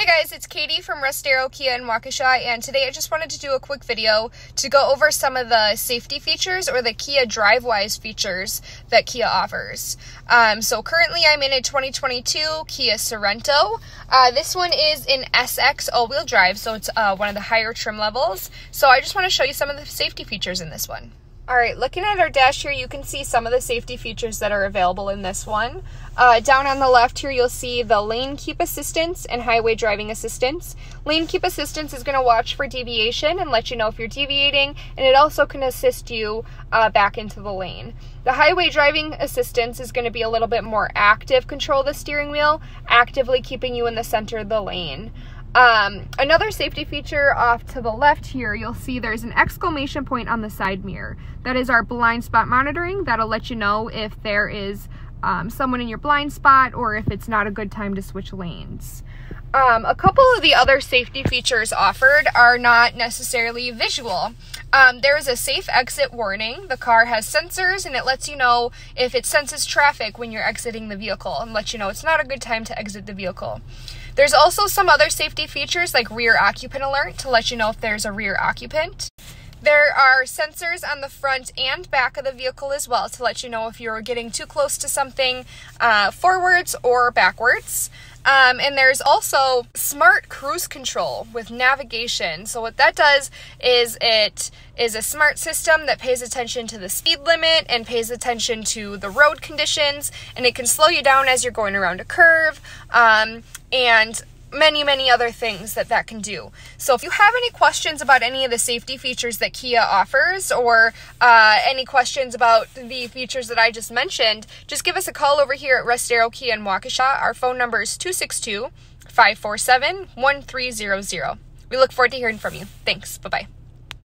Hey guys, it's Katie from Russ Darrow Kia in Waukesha, and today I just wanted to do a quick video to go over some of the safety features or the Kia DriveWise features that Kia offers. So currently I'm in a 2022 Kia Sorento. This one is an SX all-wheel drive, so it's one of the higher trim levels. So I just want to show you some of the safety features in this one. Alright, looking at our dash here, you can see some of the safety features that are available in this one. Down on the left here, you'll see the lane keep assistance and highway driving assistance. Lane keep assistance is going to watch for deviation and let you know if you're deviating, and it also can assist you back into the lane. The highway driving assistance is going to be a little bit more active control of the steering wheel, actively keeping you in the center of the lane. Another safety feature off to the left here, you'll see there's an exclamation point on the side mirror. That is our blind spot monitoring. That'll let you know if there is someone in your blind spot or if it's not a good time to switch lanes. A couple of the other safety features offered are not necessarily visual. There is a safe exit warning. The car has sensors and it lets you know if it senses traffic when you're exiting the vehicle and lets you know it's not a good time to exit the vehicle. There's also some other safety features like rear occupant alert to let you know if there's a rear occupant. There are sensors on the front and back of the vehicle as well to let you know if you're getting too close to something forwards or backwards. And there's also smart cruise control with navigation. So what that does is it is a smart system that pays attention to the speed limit and pays attention to the road conditions, and it can slow you down as you're going around a curve and many other things that can do. So if you have any questions about any of the safety features that Kia offers or any questions about the features that I just mentioned, just give us a call over here at Russ Darrow Kia in Waukesha. Our phone number is 262-547-1300. We look forward to hearing from you. Thanks. Bye-bye.